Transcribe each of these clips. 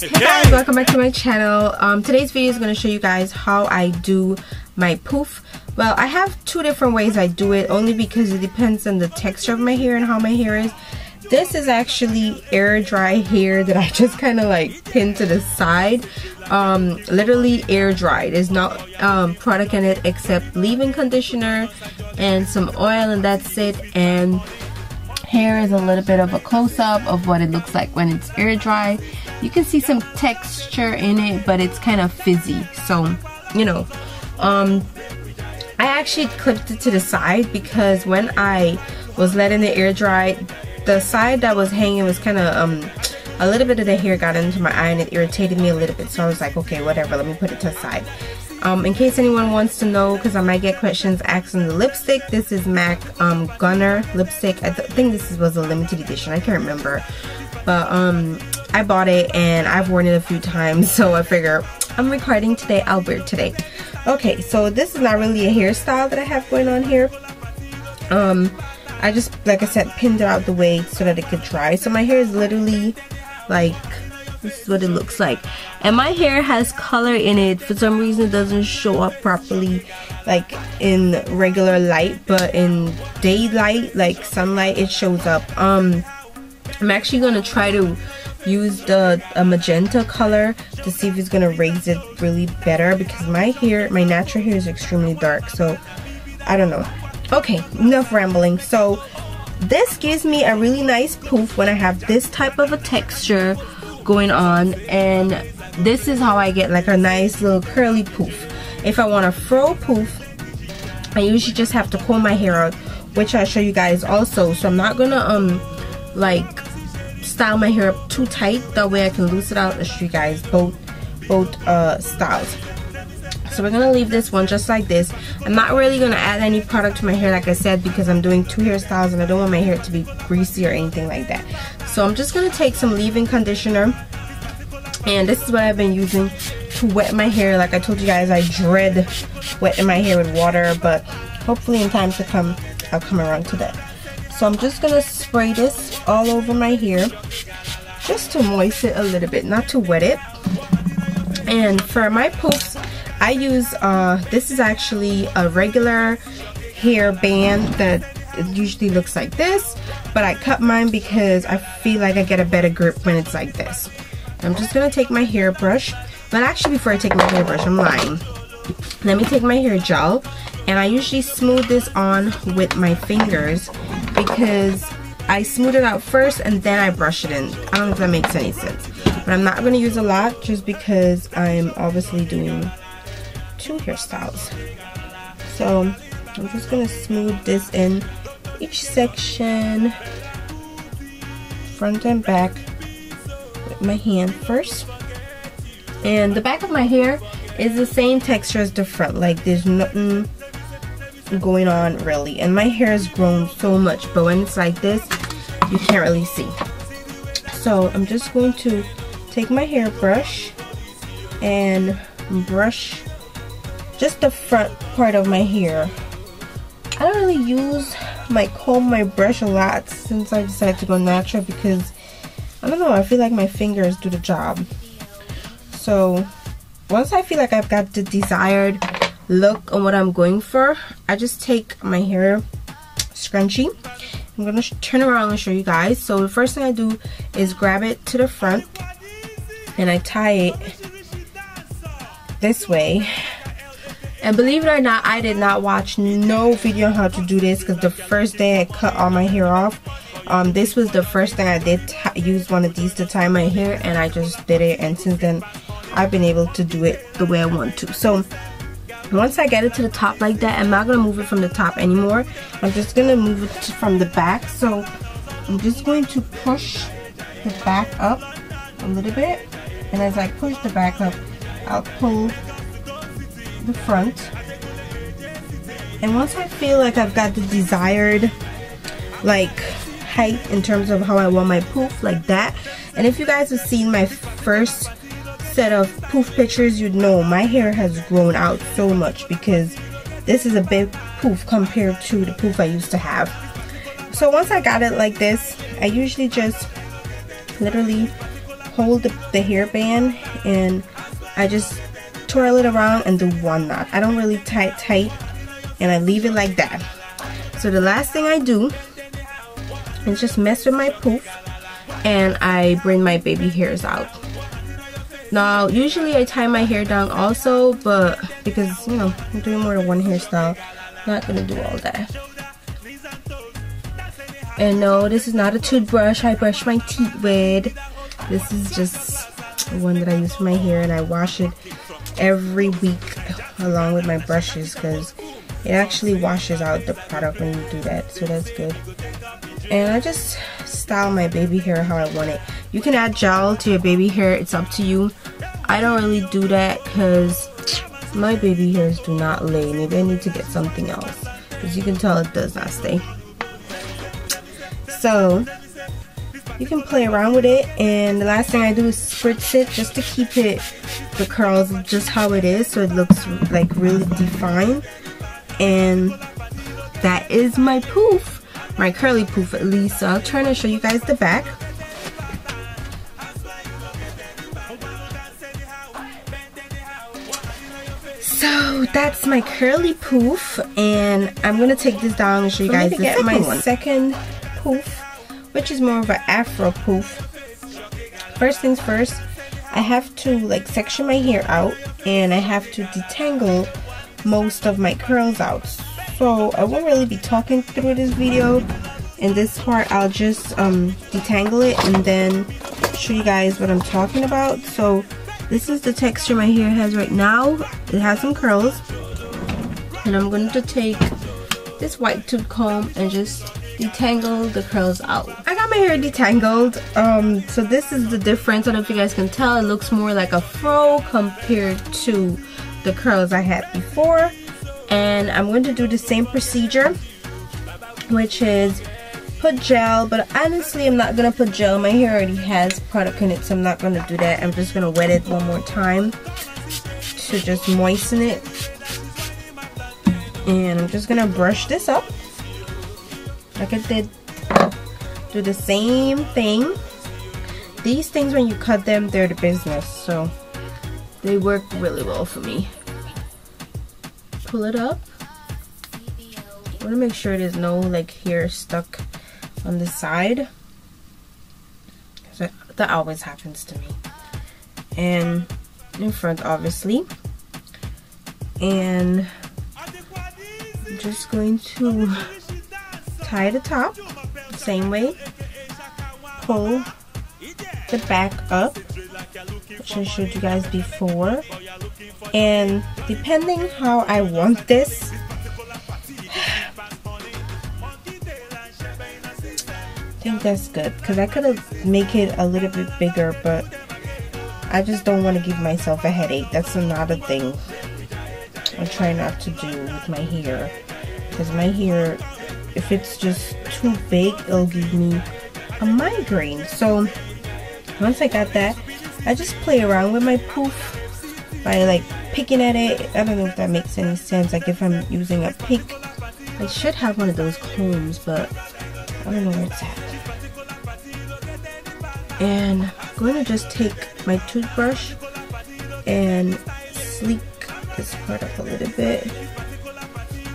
Hey guys, welcome back to my channel. Today's video is going to show you guys how I do my poof. Well, I have two different ways I do it, only because it depends on the texture of my hair and how my hair is. This is actually air dry hair that I just kind of like pinned to the side. Literally air dried. There's not product in it except leave-in conditioner and some oil, and that's it. And here is a little bit of a close-up of what it looks like when it's air dry. You can see some texture in it, but it's kind of fizzy, so you know. I actually clipped it to the side because when I was letting it air dry, the side that was hanging was kind of a little bit of the hair got into my eye and it irritated me a little bit, so I was like, okay, whatever, let me put it to the side. In case anyone wants to know, because I might get questions asking the lipstick, this is Mac Gunner lipstick. I think this was a limited edition, I can't remember. But I bought it and I've worn it a few times, so I figure I'm recording today, I'll wear it today. Okay, so this is not really a hairstyle that I have going on here. I just, like I said, pinned it out the way so that it could dry. So my hair is literally like... this is what it looks like, and my hair has color in it. For some reason it doesn't show up properly like in regular light, but in daylight, like sunlight, it shows up. I'm actually gonna try to use a magenta color to see if it's gonna raise it really better, because my natural hair is extremely dark, so I don't know. Okay, enough rambling. So this gives me a really nice poof when I have this type of a texture going on, and this is how I get like a nice little curly poof. If I want a fro poof, I usually just have to comb my hair out, which I'll show you guys also. So I'm not gonna like style my hair up too tight, that way I can loose it out and show you guys both styles. So we're gonna leave this one just like this. I'm not really gonna add any product to my hair, like I said, because I'm doing two hairstyles and I don't want my hair to be greasy or anything like that. So I'm just gonna take some leave-in conditioner, and this is what I've been using to wet my hair. Like I told you guys, I dread wetting my hair with water, but hopefully in time to come, I'll come around to that. So I'm just gonna spray this all over my hair, just to moisten it a little bit, not to wet it. And for my poofs, I use, this is actually a regular hair band that usually looks like this, but I cut mine because I feel like I get a better grip when it's like this. I'm just going to take my hairbrush, but actually before I take my hairbrush, I'm lying. Let me take my hair gel, and I usually smooth this on with my fingers because I smooth it out first and then I brush it in. I don't know if that makes any sense, but I'm not going to use a lot just because I'm obviously doing two hairstyles. So I'm just gonna smooth this in each section, front and back, with my hand first. And the back of my hair is the same texture as the front, like there's nothing going on really, and my hair has grown so much, but when it's like this you can't really see. So I'm just going to take my hairbrush and brush just the front part of my hair. I don't really use my comb, my brush a lot since I decided to go natural, because I don't know, I feel like my fingers do the job. So once I feel like I've got the desired look on what I'm going for, I just take my hair scrunchie. I'm gonna turn around and show you guys. So the first thing I do is grab it to the front and I tie it this way. And believe it or not, I did not watch no video on how to do this, because the first day I cut all my hair off, this was the first thing I did, use one of these to tie my hair, and I just did it, and since then I've been able to do it the way I want to. So once I get it to the top like that, I'm not going to move it from the top anymore. I'm just going to move it from the back. So I'm just going to push the back up a little bit, and as I push the back up, I'll pull the front, and once I feel like I've got the desired like height in terms of how I want my poof, like that. And if you guys have seen my first set of poof pictures, you'd know my hair has grown out so much, because this is a big poof compared to the poof I used to have. So once I got it like this, I usually just literally hold the hairband and I just twirl it around and do one knot. I don't really tie it tight and I leave it like that. So the last thing I do is just mess with my poof and I bring my baby hairs out. Now usually I tie my hair down also, but because you know I'm doing more than one hairstyle, I'm not gonna do all that. And no, this is not a toothbrush I brush my teeth with. This is just one that I use for my hair, and I wash it every week along with my brushes because it actually washes out the product when you do that, so that's good. And I just style my baby hair how I want it. You can add gel to your baby hair, it's up to you. I don't really do that because my baby hairs do not lay. Maybe I need to get something else because you can tell it does not stay. So you can play around with it, and the last thing I do is spritz it just to keep it, the curls just how it is, so it looks like really defined. And that is my poof, my curly poof at least. So I'll try to show you guys the back. So that's my curly poof, and I'm gonna take this down and show you guys my second poof, which is more of an afro poof. First things first, I have to like section my hair out and I have to detangle most of my curls out. So I won't really be talking through this video. In this part I'll just detangle it and then show you guys what I'm talking about. So this is the texture my hair has right now. It has some curls, and I'm going to take this white tooth comb and just detangle the curls out. I got my hair detangled, so this is the difference. I don't know if you guys can tell, it looks more like a fro compared to the curls I had before. And I'm going to do the same procedure, which is put gel, but honestly I'm not gonna put gel. My hair already has product in it, so I'm not gonna do that. I'm just gonna wet it one more time to just moisten it, and I'm just gonna brush this up. Like I did, do the same thing. These things, when you cut them, they're the business, so they work really well for me. Pull it up. I want to make sure there's no like hair stuck on the side, because that always happens to me. And in front, obviously. And I'm just going to tie the top the same way, pull the back up, which I showed you guys before. And depending how I want this, I think that's good, because I could have made it a little bit bigger, but I just don't want to give myself a headache. That's another thing I try not to do with my hair, because my hair, if it's just too big, it'll give me a migraine. So once I got that, I just play around with my poof by like picking at it. I don't know if that makes any sense. Like if I'm using a pick, I should have one of those combs, but I don't know where it's at. And I'm going to just take my toothbrush and sleek this part up a little bit.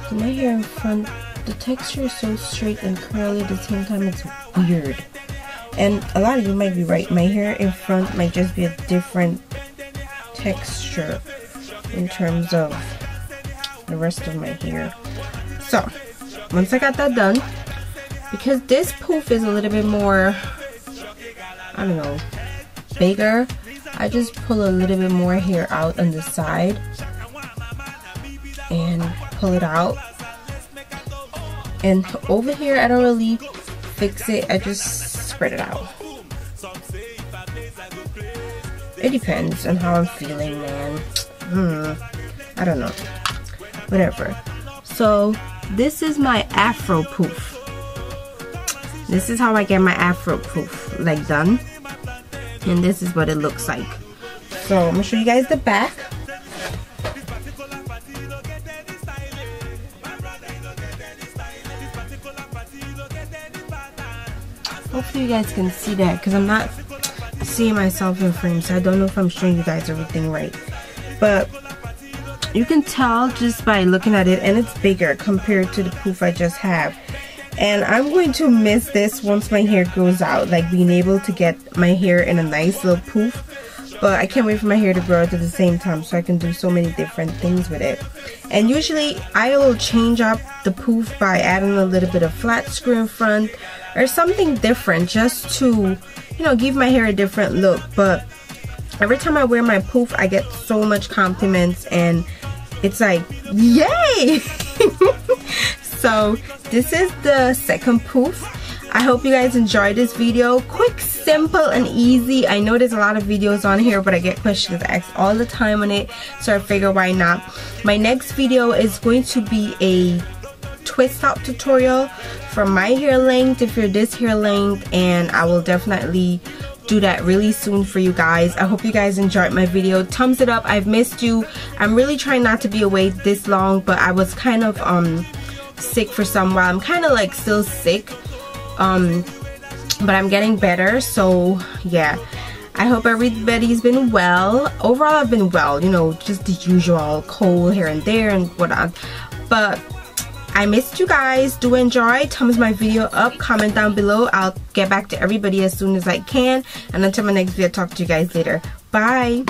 So my hair in front, the texture is so straight and curly at the same time, it's weird. And a lot of you might be right, my hair in front might just be a different texture in terms of the rest of my hair. So once I got that done, because this poof is a little bit more, I don't know, bigger, I just pull a little bit more hair out on the side and pull it out. And over here, I don't really fix it, I just spread it out. It depends on how I'm feeling, man. I don't know. Whatever. So, this is my afro poof. This is how I get my afro poof, like, done. And this is what it looks like. So, I'm gonna show you guys the back. Hopefully you guys can see that, because I'm not see myself in frames, so I don't know if I'm showing you guys everything right, but you can tell just by looking at it, and it's bigger compared to the poof I just have. And I'm going to miss this once my hair grows out, like being able to get my hair in a nice little poof. But I can't wait for my hair to grow out at the same time so I can do so many different things with it. And usually I will change up the poof by adding a little bit of flat screw in front or something different, just to, you know, give my hair a different look. But every time I wear my poof, I get so much compliments and it's like, yay! So this is the second poof. I hope you guys enjoyed this video. Quick, simple, and easy. I know there's a lot of videos on here, but I get questions asked all the time on it, so I figure why not. My next video is going to be a twist out tutorial for my hair length, if you're this hair length, and I will definitely do that really soon for you guys. I hope you guys enjoyed my video. Thumbs it up. I've missed you. I'm really trying not to be away this long, but I was kind of sick for some while. I'm kind of like still sick, but I'm getting better, so yeah. I hope everybody's been well. Overall I've been well, you know, just the usual cold here and there and whatnot, but I missed you guys. Do enjoy. Thumbs my video up, comment down below. I'll get back to everybody as soon as I can, and until my next video, talk to you guys later. Bye.